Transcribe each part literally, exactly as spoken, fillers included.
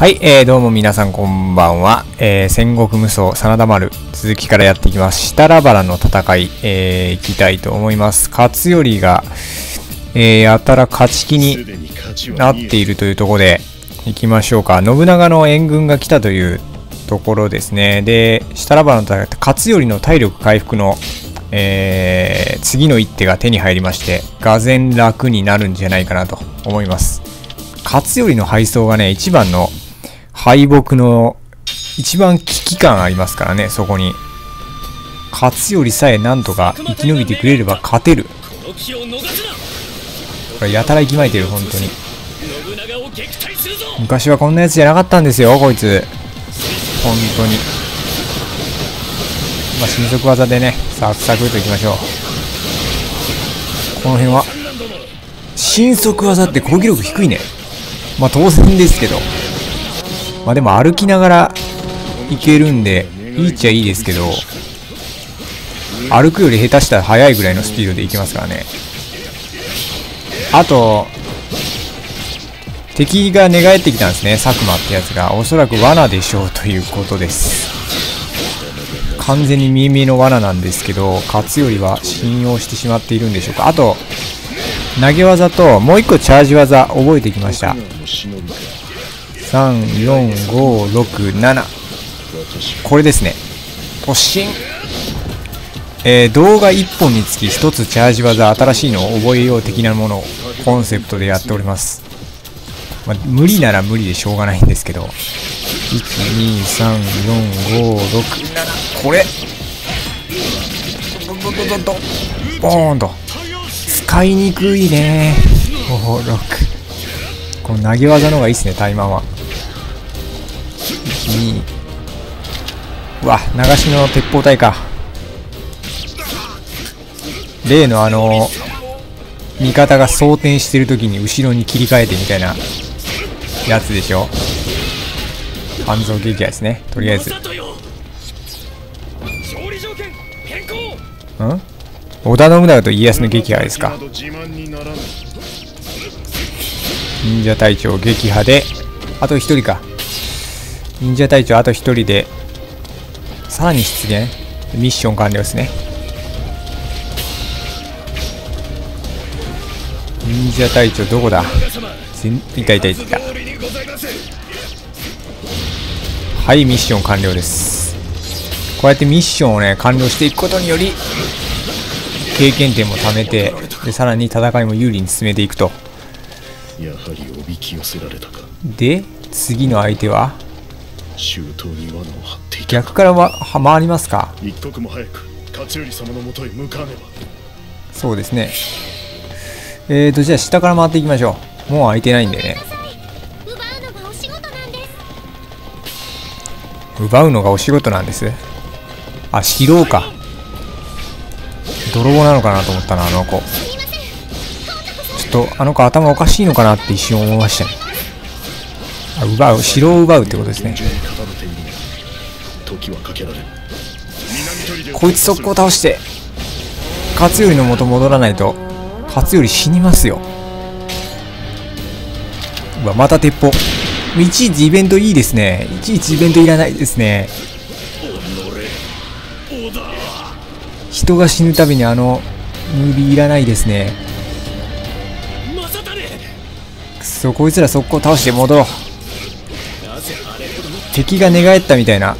はい、えー、どうも皆さんこんばんは、えー、戦国無双真田丸続きからやってきます。設楽原の戦い、えー、いきたいと思います。勝頼が、えー、やたら勝ち気になっているというところでいきましょうか。信長の援軍が来たというところですね。で、設楽原の戦い、勝頼の体力回復の、えー、次の一手が手に入りまして、がぜん楽になるんじゃないかなと思います。勝頼の敗走がね、一番の敗北の一番危機感ありますからね。そこに勝頼さえなんとか生き延びてくれれば勝てる。これやたら息巻いてる。本当に昔はこんなやつじゃなかったんですよ、こいつ。本当にまあ新速技でね、サクサクっといきましょう。この辺は新速技って攻撃力低いね。まあ当然ですけど、まあでも歩きながらいけるんでいいっちゃいいですけど、歩くより下手したら速いぐらいのスピードでいけますからね。あと敵が寝返ってきたんですね、佐久間ってやつが。おそらく罠でしょうということです。完全に見え見えの罠なんですけど、勝頼は信用してしまっているんでしょうか。あと投げ技ともう一個チャージ技覚えてきました。さん、よん、ご、ろく、なな、これですね。突進、えー、動画いっぽんにつきひとつチャージ技、新しいのを覚えよう的なものをコンセプトでやっております。まあ、無理なら無理でしょうがないんですけど、いち、に、さん、よん、ご、ろく、なな、これドドドドドボーンと使いにくいね。ご、ろく、この投げ技の方がいいですね、タイマンは。いち、に、うわ、流しの鉄砲隊か。例のあの味方が装填してる時に後ろに切り替えてみたいなやつでしょ。半蔵撃破ですね、とりあえず。ん?織田信長と家康の撃破ですか。忍者隊長撃破で、あとひとりか。忍者隊長あとひとりで、さらに出現。ミッション完了ですね。忍者隊長どこだ。いたいたいた。はい、ミッション完了です。こうやってミッションをね完了していくことにより経験点も貯めて、でさらに戦いも有利に進めていくと。やはりおびき寄せられたか。で、次の相手は逆からは回りますか。一刻も早く勝頼様の元へ向かねば。そうですね。えーとじゃあ下から回っていきましょう。もう空いてないんでね。奪うのがお仕事なんです。あ、拾うか。泥棒なのかなと思ったな、あの子。とあの子頭おかしいのかなって一瞬思いましたね。あ、奪う、城を奪うってことですね。こいつ速攻倒して勝頼の元戻らないと勝頼死にますよ。うわ、また鉄砲。いちいちイベントいいですね。いちいちイベントいらないですね。人が死ぬたびにあのムービーいらないですね。そう、こいつら速攻倒して戻ろう。敵が寝返ったみたいな、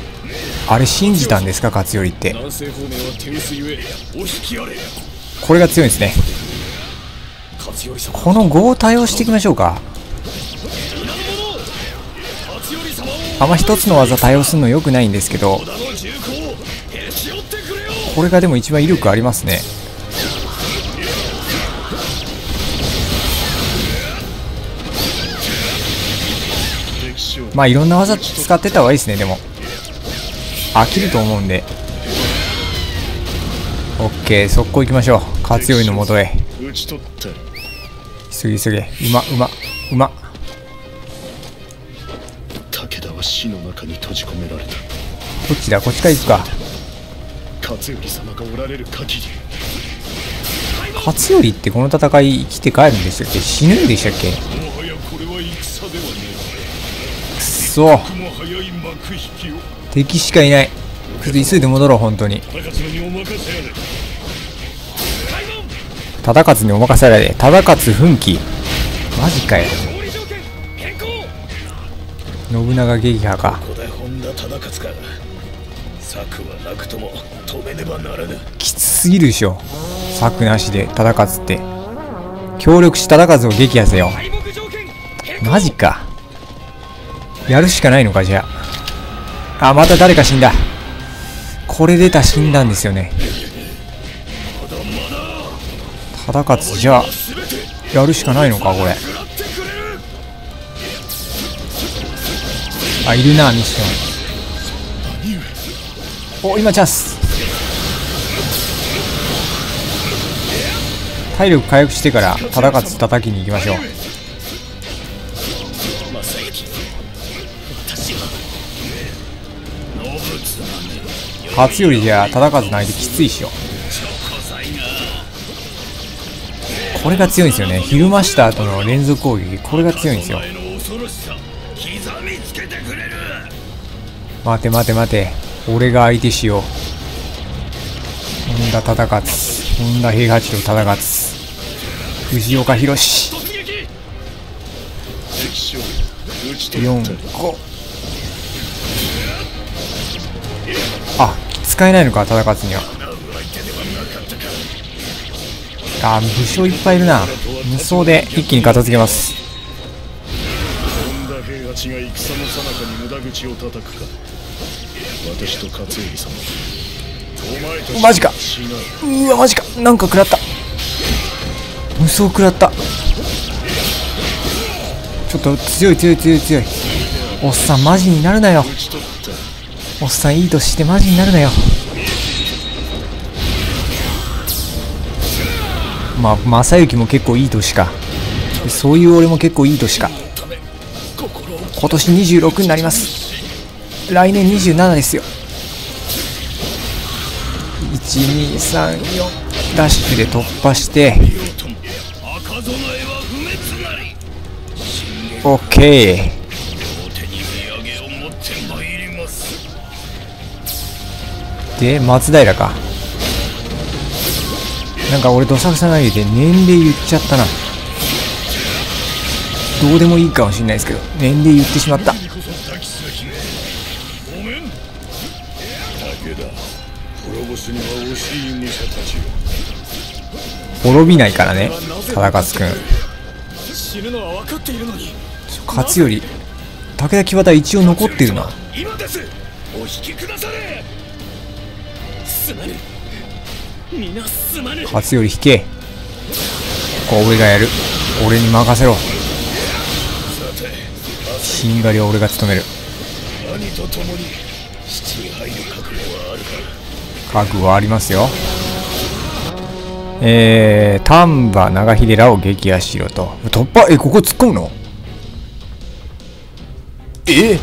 あれ信じたんですか、勝頼って。これが強いんですね。このごを対応していきましょうか。あんま一つの技対応するのよくないんですけど、これがでも一番威力ありますね。まあいろんな技使ってた方がいいですね。でも飽きると思うんで。 OK、 速攻いきましょう。勝頼の元へ。急げ急げ。馬馬馬。武田は死の中に閉じ込められた。こっちだ、こっちから行くか。勝頼様がおられる限り。勝頼ってこの戦い生きて帰るんでしたっけ、死ぬんでしたっけ。そ敵しかいない。ちょっと急いで戻ろう。本当に忠勝にお任せあれで。忠勝奮起、マジかよ。信長撃破か。きつすぎるでしょ、策なしで忠勝って。協力し忠勝を撃破せよ。マジか、やるしかないのか。じゃあ、あまた誰か死んだ。これ出た、死んだんですよね。忠勝、じゃあやるしかないのかこれ。あ、いるな、ミッション。お、今チャンス。体力回復してから忠勝叩きに行きましょう。勝頼じゃあ忠勝の相手きついっしょ。これが強いんですよね。ひるました後の連続攻撃、これが強いんですよ。待て待て待て、俺が相手しよう。本田忠勝、本田平八郎忠勝、藤岡弘、よんご。あ、使えないのか忠勝には。あー、武将いっぱいいるな。無双で一気に片付けます。マジか、うわマジか、なんか食らった、無双食らった。ちょっと強い強い強い強い。おっさんマジになるなよ、おっさんいい年してマジになるなよ。まあ、正行も結構いい年か。そういう俺も結構いい年か。今年にじゅうろくになります。来年にじゅうななですよ。いちにさんよんダッシュで突破して OK。 で松平か。なんか俺どさくさな言うて年齢言っちゃったな。どうでもいいかもしれないですけど年齢言ってしまった。滅びないからね忠勝君。勝頼、武田騎馬隊一応残ってるな。勝頼引け。ここは俺がやる、俺に任せろ。しんがりは俺が務める。覚悟はありますよ。えー、丹波長秀らを撃破しろと。突破、え、ここ突っ込むの？え、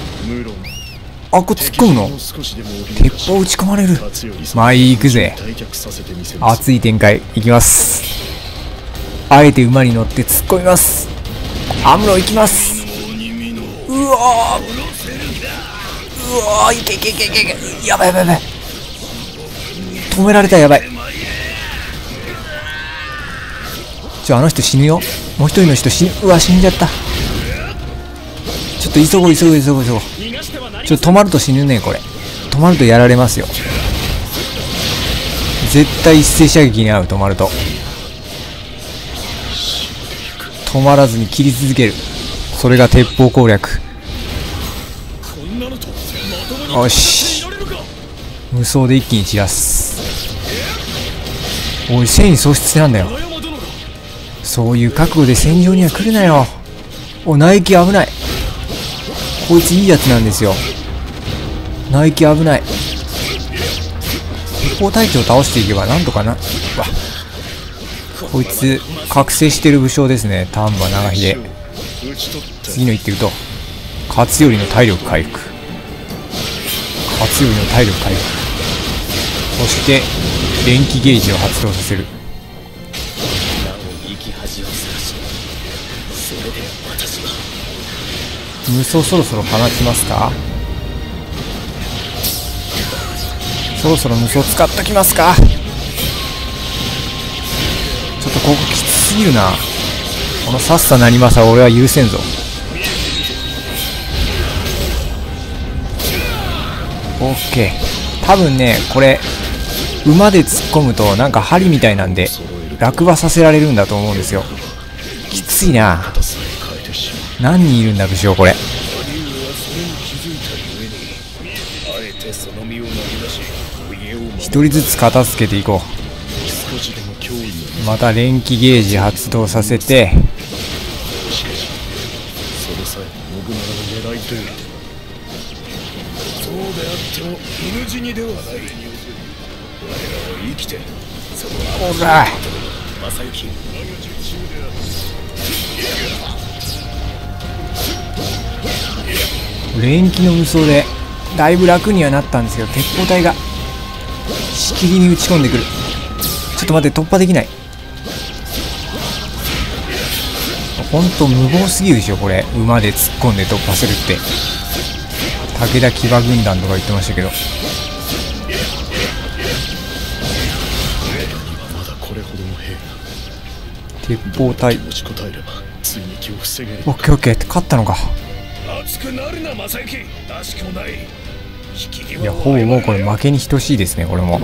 あ、これ突っ込むの？鉄砲打ち込まれる。前行くぜ。熱い展開いきます。あえて馬に乗って突っ込みます。アムロ行きます。うわー、うわー、いけいけいけいけ、やばいやばいやばい、止められた、やばい。ちょ、あの人死ぬよ、もう一人の人死ぬ。うわ、死んじゃった。ちょっと急ごう急ごう急ごう急ごう。ちょっと止まると死ぬねこれ。止まるとやられますよ絶対。一斉射撃に合う。止まると止まらずに切り続ける、それが鉄砲攻略。よし、無双で一気に散らす。おい、戦意喪失なんだよ。そういう覚悟で戦場には来るなよ。おい、内気危ない。こいついいやつなんですよ。ナイキ危ない。鉄砲隊長を倒していけばなんとかな。こいつ覚醒してる武将ですね、丹波長秀。次の一手打とう。勝頼の体力回復、勝頼の体力回復。そして電気ゲージを発動させる。無双そろそろ放ちますか。そろそろ無双使っときますか。ちょっとここきつすぎるな。このさっさなりまさは俺は許せんぞ。オッケー。多分ねこれ馬で突っ込むとなんか針みたいなんで落馬させられるんだと思うんですよ。きついな。何人いるんだ武将これ。一人ずつ片付けていこう。また連騎ゲージ発動させて、ほら連騎の無双でだいぶ楽にはなったんですけど、鉄砲隊がしきりに打ち込んでくる。ちょっと待って、突破できない。ほんと無謀すぎるでしょこれ。馬で突っ込んで突破するって武田騎馬軍団とか言ってましたけど、鉄砲隊。オッケーオッケーって勝ったのか。いやほぼもうこれ負けに等しいですねこれも。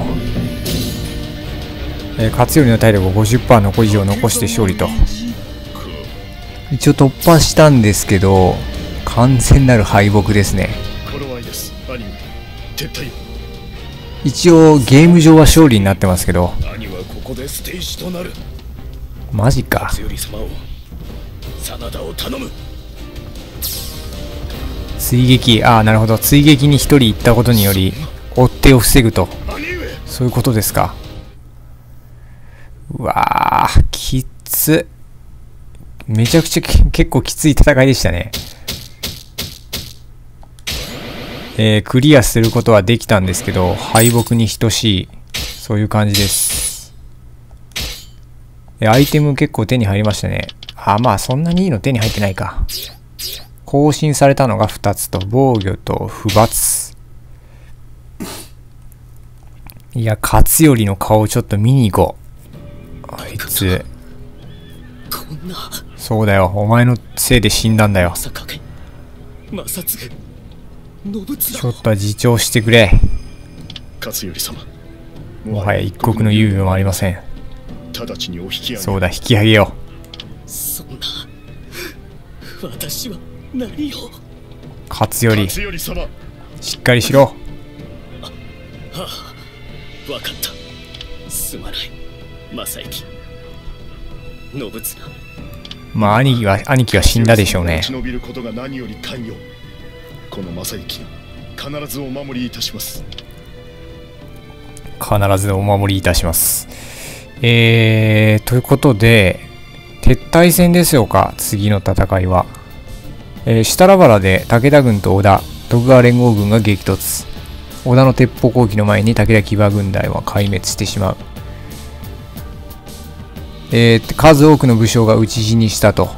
えー、勝頼の体力を ごじゅっパーセント の個以上残して勝利と。一応突破したんですけど完全なる敗北ですね。一応ゲーム上は勝利になってますけど。マジか。追撃、ああなるほど、追撃にひとり行ったことにより追っ手を防ぐと、そういうことですか。うわーきっつ。めちゃくちゃ結構きつい戦いでしたね。えー、クリアすることはできたんですけど敗北に等しい、そういう感じです。アイテム結構手に入りましたね。あ、まあそんなにいいの手に入ってないか。更新されたのがふたつと、防御と不罰。いや、勝頼の顔をちょっと見に行こう。あいつ。そうだよ、お前のせいで死んだんだよ。ちょっとは自重してくれ。もはや一刻の猶予もありません。直ちにお引き上げ。そうだ、引き上げよう。そんな私は何を。勝頼、しっかりしろ。あ、はあ、分かった。すまない、正行。信綱。まあ兄貴は兄貴は死んだでしょうね。忍びることが何より寛容。この正行、必ずお守りいたします。必ずお守りいたします。えー、ということで撤退戦ですよか、次の戦いは。えー、設楽原で武田軍と織田徳川連合軍が激突。織田の鉄砲攻撃の前に武田騎馬軍団は壊滅してしまう。えー、数多くの武将が討ち死にしたと。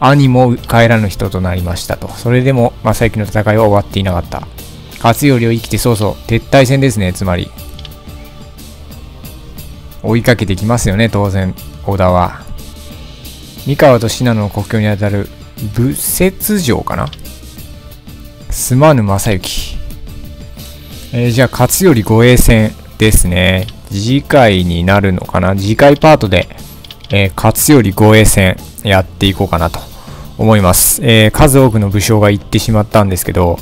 兄も帰らぬ人となりましたと。それでも正行の戦いは終わっていなかった。勝頼を生きて、そうそう撤退戦ですね。つまり追いかけてきますよね当然織田は。三河と信濃の国境にあたる武節城かな、すまぬ正行。えー、じゃあ勝頼護衛戦ですね。次回になるのかな。次回パートで、えー、勝頼護衛戦やっていこうかなと思います。えー、数多くの武将が行ってしまったんですけど、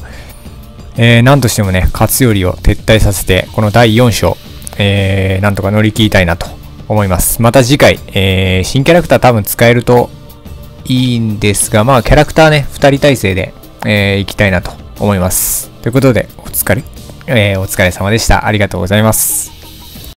えー、なんとしてもね勝頼を撤退させてこのだいよん章、えー、なんとか乗り切りたいなと思います。また次回、えー、新キャラクター多分使えるといいんですが、まあキャラクターね、ふたり体制で、えー、いきたいなと思います。ということで、お疲れ、えー、お疲れ様でした。ありがとうございます。